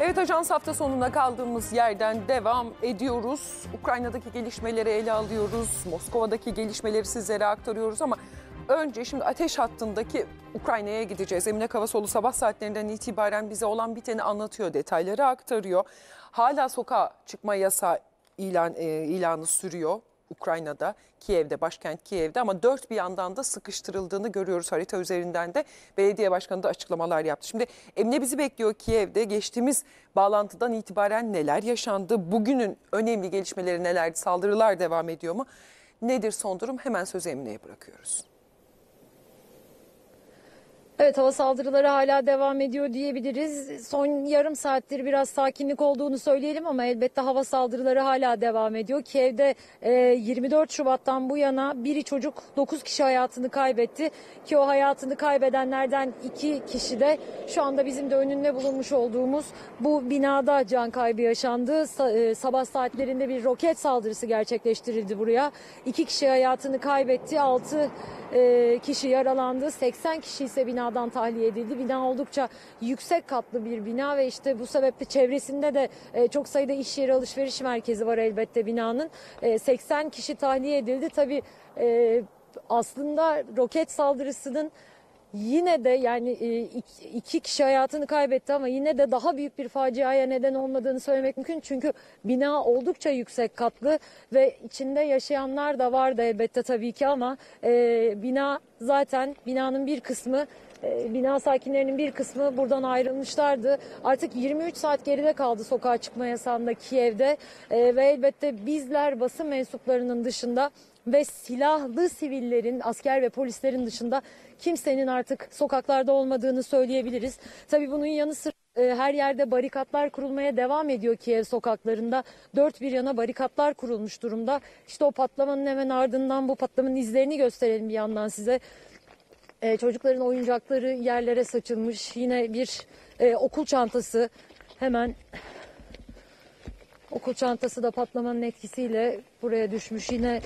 Evet, ajans hafta sonuna kaldığımız yerden devam ediyoruz. Ukrayna'daki gelişmeleri ele alıyoruz. Moskova'daki gelişmeleri sizlere aktarıyoruz ama önce şimdi ateş hattındaki Ukrayna'ya gideceğiz. Emine Kavasoğlu sabah saatlerinden itibaren bize olan biteni anlatıyor, detayları aktarıyor. Hala sokağa çıkma yasağı ilanı sürüyor Ukrayna'da, Kiev'de, başkent Kiev'de, ama dört bir yandan da sıkıştırıldığını görüyoruz harita üzerinden de. Belediye başkanı da açıklamalar yaptı. Şimdi Emine bizi bekliyor Kiev'de. Geçtiğimiz bağlantıdan itibaren neler yaşandı? Bugünün önemli gelişmeleri nelerdi? Saldırılar devam ediyor mu? Nedir son durum? Hemen sözü Emine'ye bırakıyoruz. Evet, hava saldırıları hala devam ediyor diyebiliriz. Son yarım saattir biraz sakinlik olduğunu söyleyelim ama elbette hava saldırıları hala devam ediyor. Kiev'de 24 Şubat'tan bu yana biri çocuk 9 kişi hayatını kaybetti. Ki o hayatını kaybedenlerden 2 kişi de şu anda bizim de önünde bulunmuş olduğumuz bu binada can kaybı yaşandı. Sabah saatlerinde bir roket saldırısı gerçekleştirildi buraya. 2 kişi hayatını kaybetti, 6 kişi yaralandı, 80 kişi ise bina tahliye edildi. Bina oldukça yüksek katlı bir bina ve işte bu sebeple çevresinde de çok sayıda iş yeri, alışveriş merkezi var elbette binanın. 80 kişi tahliye edildi. Tabii aslında roket saldırısının yine de, yani 2 kişi hayatını kaybetti ama yine de daha büyük bir faciaya neden olmadığını söylemek mümkün. Çünkü bina oldukça yüksek katlı ve içinde yaşayanlar da vardı elbette tabii ki ama binanın bir kısmı, bina sakinlerinin bir kısmı buradan ayrılmışlardı. Artık 23 saat geride kaldı sokağa çıkma yasağında Kiev'de ve elbette bizler basın mensuplarının dışında ve silahlı sivillerin, asker ve polislerin dışında kimsenin artık sokaklarda olmadığını söyleyebiliriz. Tabii bunun yanı sıra her yerde barikatlar kurulmaya devam ediyor Kiev sokaklarında. Dört bir yana barikatlar kurulmuş durumda. İşte o patlamanın hemen ardından bu patlamanın izlerini gösterelim bir yandan size. Çocukların oyuncakları yerlere saçılmış. Yine bir okul çantası, hemen okul çantası da patlamanın etkisiyle buraya düşmüş. Yine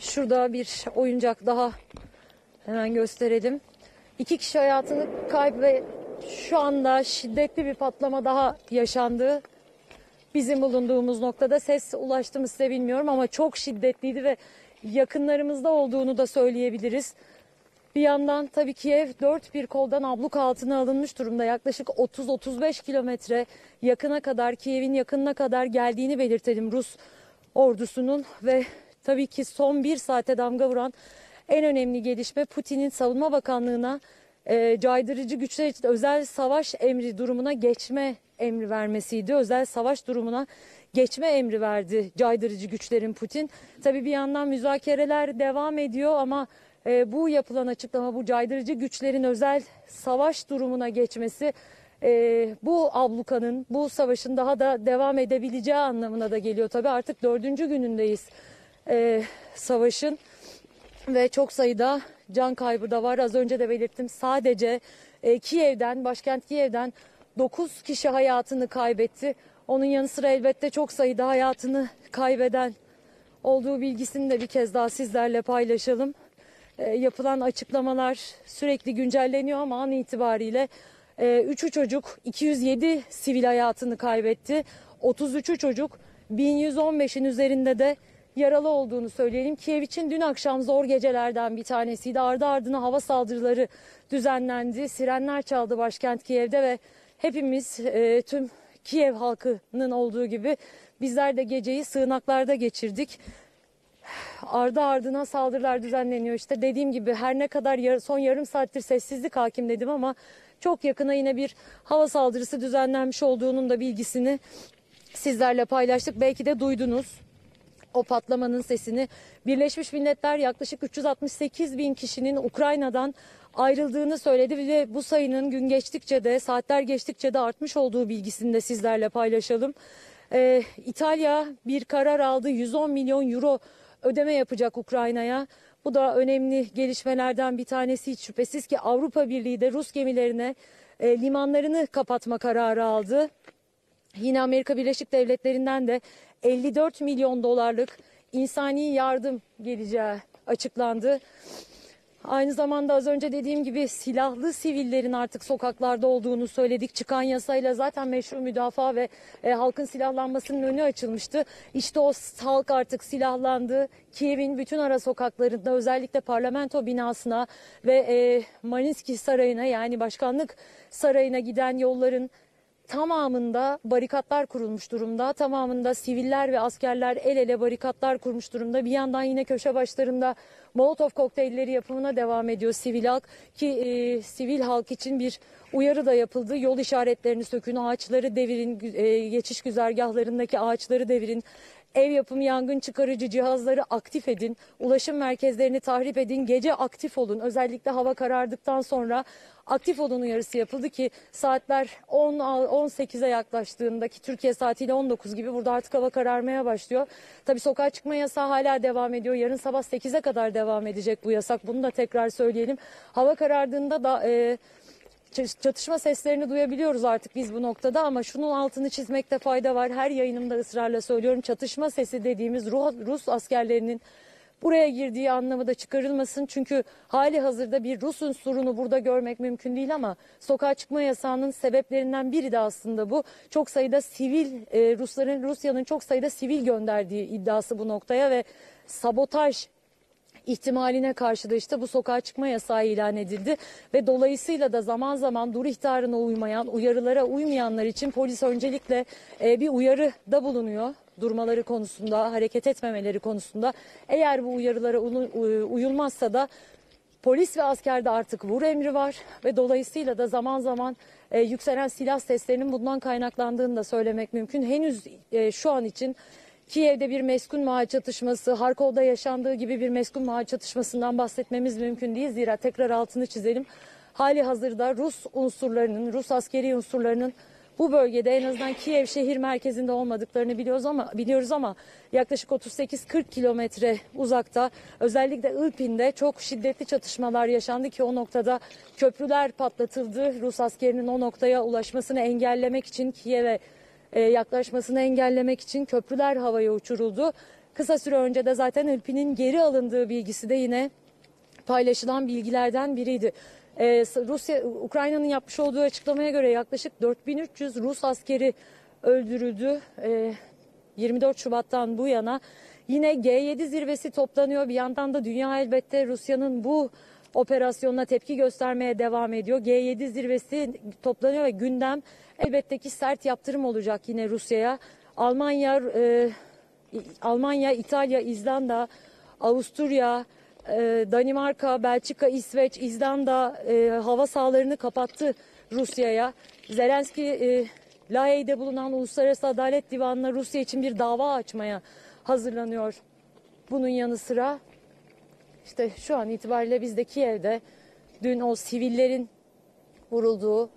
şurada bir oyuncak daha, hemen gösterelim. 2 kişi hayatını kaybetti ve şu anda şiddetli bir patlama daha yaşandı. Bizim bulunduğumuz noktada ses ulaştı mı size bilmiyorum ama çok şiddetliydi ve yakınlarımızda olduğunu da söyleyebiliriz. Bir yandan tabii Kiev dört bir koldan abluk altına alınmış durumda. Yaklaşık 30-35 kilometre yakına kadar, Kiev'in yakınına kadar geldiğini belirtelim Rus ordusunun. Ve tabii ki son bir saate damga vuran en önemli gelişme Putin'in Savunma Bakanlığı'na caydırıcı güçler için özel savaş emri durumuna geçme emri vermesiydi. Özel savaş durumuna geçme emri verdi caydırıcı güçlerin Putin. Tabii bir yandan müzakereler devam ediyor ama bu yapılan açıklama, bu caydırıcı güçlerin özel savaş durumuna geçmesi bu ablukanın, bu savaşın daha da devam edebileceği anlamına da geliyor. Tabii artık 4. günündeyiz savaşın ve çok sayıda can kaybı da var. Az önce de belirttim, sadece Kiev'den, başkent Kiev'den 9 kişi hayatını kaybetti. Onun yanı sıra elbette çok sayıda hayatını kaybeden olduğu bilgisini de bir kez daha sizlerle paylaşalım. Yapılan açıklamalar sürekli güncelleniyor ama an itibariyle 3'ü çocuk, 207 sivil hayatını kaybetti. 33'ü çocuk, 1115'in üzerinde de yaralı olduğunu söyleyelim. Kiev için dün akşam zor gecelerden bir tanesiydi. Ardı ardına hava saldırıları düzenlendi. Sirenler çaldı başkent Kiev'de ve hepimiz, tüm Kiev halkının olduğu gibi bizler de geceyi sığınaklarda geçirdik. Ardı ardına saldırılar düzenleniyor. İşte dediğim gibi her ne kadar son yarım saattir sessizlik hakim dedim ama çok yakına yine bir hava saldırısı düzenlenmiş olduğunun da bilgisini sizlerle paylaştık. Belki de duydunuz o patlamanın sesini. Birleşmiş Milletler yaklaşık 368.000 kişinin Ukrayna'dan ayrıldığını söyledi ve bu sayının gün geçtikçe de, saatler geçtikçe de artmış olduğu bilgisini de sizlerle paylaşalım. İtalya bir karar aldı. 110 milyon euro ödeme yapacak Ukrayna'ya. Bu da önemli gelişmelerden bir tanesi. Hiç şüphesiz ki Avrupa Birliği de Rus gemilerine limanlarını kapatma kararı aldı. Yine Amerika Birleşik Devletleri'nden de 54 milyon dolarlık insani yardım geleceği açıklandı. Aynı zamanda az önce dediğim gibi silahlı sivillerin artık sokaklarda olduğunu söyledik. Çıkan yasayla zaten meşru müdafaa ve halkın silahlanmasının önü açılmıştı. İşte o halk artık silahlandı. Kiev'in bütün ara sokaklarında, özellikle parlamento binasına ve Mariinsky Sarayı'na, yani başkanlık sarayına giden yolların tamamında barikatlar kurulmuş durumda. Tamamında siviller ve askerler el ele barikatlar kurmuş durumda. Bir yandan yine köşe başlarında Molotov kokteylleri yapımına devam ediyor sivil halk, ki sivil halk için bir uyarı da yapıldı. Yol işaretlerini sökün, ağaçları devirin, geçiş güzergahlarındaki ağaçları devirin, ev yapımı yangın çıkarıcı cihazları aktif edin, ulaşım merkezlerini tahrip edin, gece aktif olun. Özellikle hava karardıktan sonra aktif olun uyarısı yapıldı ki saatler 10-18'e yaklaştığındaki Türkiye saatiyle 19 gibi burada artık hava kararmaya başlıyor. Tabii sokağa çıkma yasağı hala devam ediyor. Yarın sabah 8'e kadar devam edecek bu yasak. Bunu da tekrar söyleyelim. Hava karardığında da çatışma seslerini duyabiliyoruz artık biz bu noktada, ama şunun altını çizmekte fayda var. Her yayınımda ısrarla söylüyorum. Çatışma sesi dediğimiz Rus askerlerinin buraya girdiği anlamı da çıkarılmasın. Çünkü hali hazırda bir Rus unsurunu burada görmek mümkün değil, ama sokağa çıkma yasağının sebeplerinden biri de aslında bu. Çok sayıda sivil, Rusya'nın çok sayıda sivil gönderdiği iddiası bu noktaya ve sabotaj ihtimaline karşı da işte bu sokağa çıkma yasağı ilan edildi ve dolayısıyla da zaman zaman dur ihtarına uymayan, uyarılara uymayanlar için polis öncelikle bir uyarıda bulunuyor. Durmaları konusunda, hareket etmemeleri konusunda. Eğer bu uyarılara uyulmazsa da polis ve askerde artık vur emri var ve dolayısıyla da zaman zaman yükselen silah seslerinin bundan kaynaklandığını da söylemek mümkün. Henüz şu an için Kiev'de bir meskun mahalle çatışması, Harkov'da yaşandığı gibi bir meskun mahalle çatışmasından bahsetmemiz mümkün değil. Zira tekrar altını çizelim. Hali hazırda Rus unsurlarının, Rus askeri unsurlarının bu bölgede, en azından Kiev şehir merkezinde olmadıklarını biliyoruz ama yaklaşık 38-40 kilometre uzakta, özellikle Irpin'de çok şiddetli çatışmalar yaşandı ki o noktada köprüler patlatıldı. Rus askerinin o noktaya ulaşmasını engellemek için, Kiev'e yaklaşmasını engellemek için köprüler havaya uçuruldu. Kısa süre önce de zaten Irpin'in geri alındığı bilgisi de yine paylaşılan bilgilerden biriydi. Rusya, Ukrayna'nın yapmış olduğu açıklamaya göre yaklaşık 4300 Rus askeri öldürüldü 24 Şubat'tan bu yana. Yine G7 zirvesi toplanıyor. Bir yandan da dünya elbette Rusya'nın bu operasyonuna tepki göstermeye devam ediyor. G7 zirvesi toplanıyor ve gündem elbette ki sert yaptırım olacak yine Rusya'ya. Almanya, İtalya, İzlanda, Avusturya, Danimarka, Belçika, İsveç, İzlanda hava sahalarını kapattı Rusya'ya. Zelenski, Lahey'de bulunan Uluslararası Adalet Divanı'na Rusya için bir dava açmaya hazırlanıyor. Bunun yanı sıra işte şu an itibariyle biz de Kiev'de dün o sivillerin vurulduğu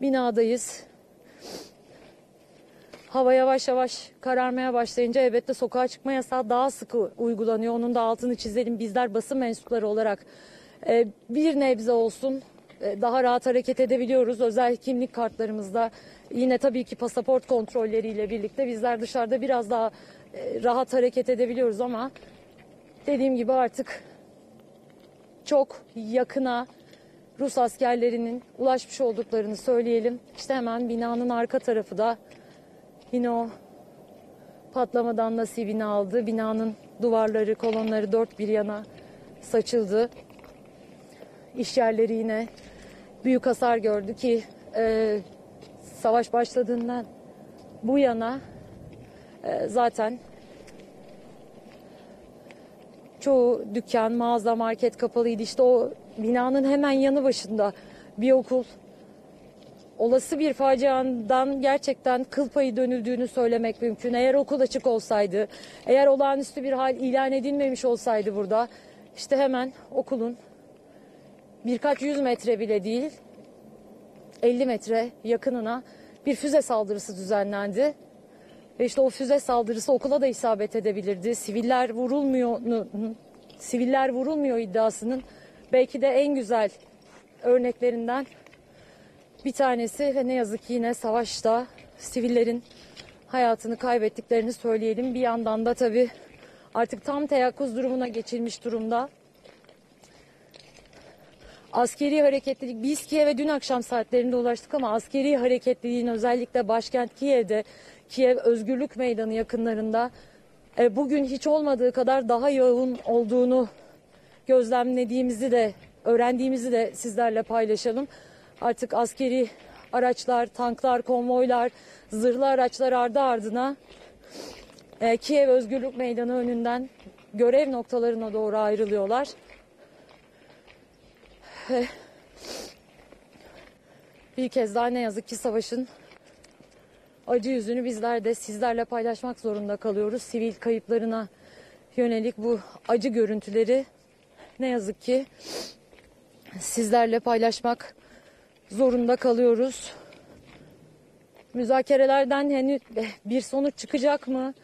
binadayız. Hava yavaş yavaş kararmaya başlayınca elbette sokağa çıkma yasağı daha sıkı uygulanıyor. Onun da altını çizelim. Bizler basın mensupları olarak bir nebze olsun daha rahat hareket edebiliyoruz. Özel kimlik kartlarımızda, yine tabii ki pasaport kontrolleriyle birlikte bizler dışarıda biraz daha rahat hareket edebiliyoruz, ama dediğim gibi artık çok yakına Rus askerlerinin ulaşmış olduklarını söyleyelim. İşte hemen binanın arka tarafı da yine o patlamadan nasibini aldı. Binanın duvarları, kolonları dört bir yana saçıldı. İş yerleri yine büyük hasar gördü ki savaş başladığından bu yana zaten çoğu dükkan, mağaza, market kapalıydı. İşte o binanın hemen yanı başında bir okul. Olası bir faciadan gerçekten kıl payı dönüldüğünü söylemek mümkün. Eğer okul açık olsaydı, eğer olağanüstü bir hal ilan edilmemiş olsaydı burada, işte hemen okulun birkaç yüz metre bile değil, 50 metre yakınına bir füze saldırısı düzenlendi. Ve işte o füze saldırısı okula da isabet edebilirdi. Siviller vurulmuyor iddiasının belki de en güzel örneklerinden bir tanesi ve ne yazık ki yine savaşta sivillerin hayatını kaybettiklerini söyleyelim. Bir yandan da tabii artık tam teyakkuz durumuna geçilmiş durumda. Askeri hareketlilik, biz Kiev'e dün akşam saatlerinde ulaştık ama askeri hareketliliğin özellikle başkent Kiev'de, Kiev Özgürlük Meydanı yakınlarında bugün hiç olmadığı kadar daha yoğun olduğunu gözlemlediğimizi de öğrendiğimizi de sizlerle paylaşalım. Artık askeri araçlar, tanklar, konvoylar, zırhlı araçlar ardı ardına Kiev Özgürlük Meydanı önünden görev noktalarına doğru ayrılıyorlar. Bir kez daha ne yazık ki savaşın acı yüzünü bizler de sizlerle paylaşmak zorunda kalıyoruz. Sivil kayıplarına yönelik bu acı görüntüleri ne yazık ki sizlerle paylaşmak zorunda kalıyoruz. Müzakerelerden henüz bir sonuç çıkacak mı?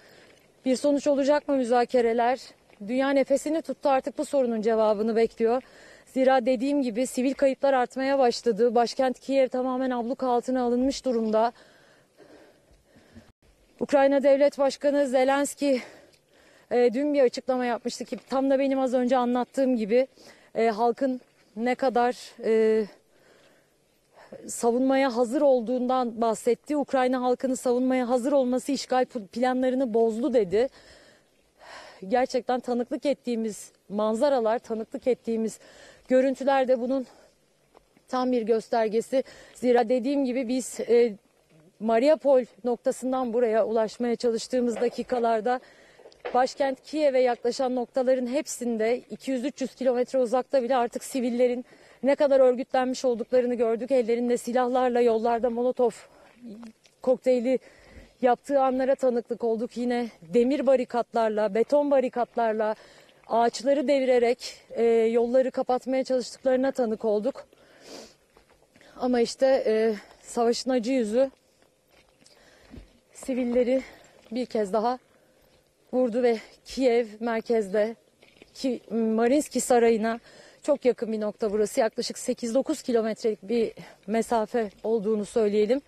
Bir sonuç olacak mı müzakereler? Dünya nefesini tuttu, artık bu sorunun cevabını bekliyor. Zira dediğim gibi sivil kayıplar artmaya başladı. Başkent Kiev tamamen abluka altına alınmış durumda. Ukrayna Devlet Başkanı Zelenski dün bir açıklama yapmıştı ki tam da benim az önce anlattığım gibi halkın ne kadar savunmaya hazır olduğundan bahsetti. Ukrayna halkını savunmaya hazır olması işgal planlarını bozdu dedi. Gerçekten tanıklık ettiğimiz manzaralar, tanıklık ettiğimiz görüntüler de bunun tam bir göstergesi. Zira dediğim gibi biz Mariapol noktasından buraya ulaşmaya çalıştığımız dakikalarda başkent Kiev'e yaklaşan noktaların hepsinde 200-300 kilometre uzakta bile artık sivillerin ne kadar örgütlenmiş olduklarını gördük. Ellerinde silahlarla yollarda Molotov kokteyli yaptığı anlara tanıklık olduk. Yine demir barikatlarla, beton barikatlarla ağaçları devirerek yolları kapatmaya çalıştıklarına tanık olduk. Ama işte savaşın acı yüzü sivilleri bir kez daha vurdu ve Kiev merkezde Mariinsky Sarayı'na çok yakın bir nokta burası. Yaklaşık 8-9 kilometrelik bir mesafe olduğunu söyleyelim.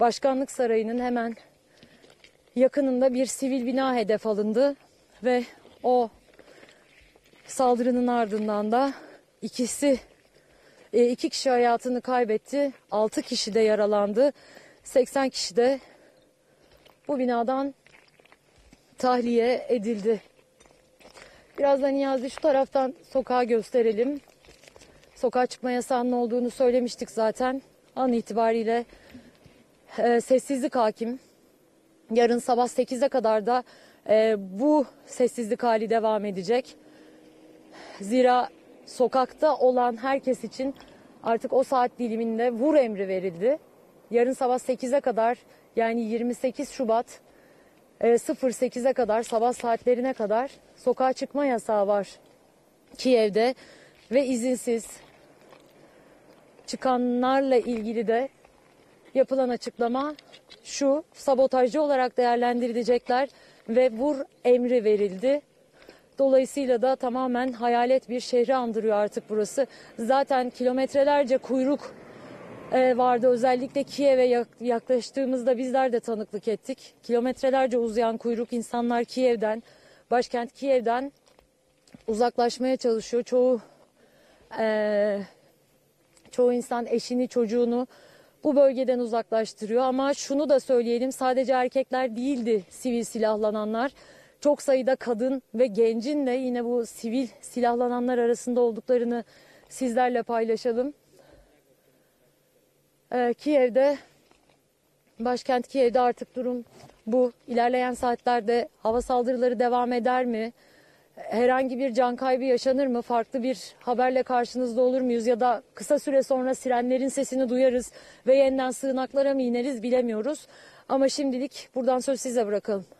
Başkanlık Sarayı'nın hemen yakınında bir sivil bina hedef alındı ve o saldırının ardından da iki kişi hayatını kaybetti. 6 kişi de yaralandı. 80 kişi de bu binadan tahliye edildi. Biraz da Niyazi şu taraftan sokağa gösterelim. Sokağa çıkma yasağının olduğunu söylemiştik zaten. An itibariyle sessizlik hakim. Yarın sabah 8'e kadar da bu sessizlik hali devam edecek. Zira sokakta olan herkes için artık o saat diliminde vur emri verildi. Yarın sabah 8'e kadar yani 28 Şubat 08'e kadar sabah saatlerine kadar sokağa çıkma yasağı var Kiev'de ve izinsiz çıkanlarla ilgili de yapılan açıklama şu: sabotajcı olarak değerlendirilecekler ve vur emri verildi. Dolayısıyla da tamamen hayalet bir şehri andırıyor artık burası. Zaten kilometrelerce kuyruk vardı. Özellikle Kiev'e yaklaştığımızda bizler de tanıklık ettik. Kilometrelerce uzayan kuyruk, insanlar Kiev'den, başkent Kiev'den uzaklaşmaya çalışıyor. Çoğu insan eşini, çocuğunu bu bölgeden uzaklaştırıyor. Ama şunu da söyleyelim, sadece erkekler değildi sivil silahlananlar. Çok sayıda kadın ve gencin de yine bu sivil silahlananlar arasında olduklarını sizlerle paylaşalım. Kiev'de, başkent Kiev'de artık durum bu. İlerleyen saatlerde hava saldırıları devam eder mi? Herhangi bir can kaybı yaşanır mı? Farklı bir haberle karşınızda olur muyuz? Ya da kısa süre sonra sirenlerin sesini duyarız ve yeniden sığınaklara mı ineriz bilemiyoruz. Ama şimdilik buradan söz size bırakalım.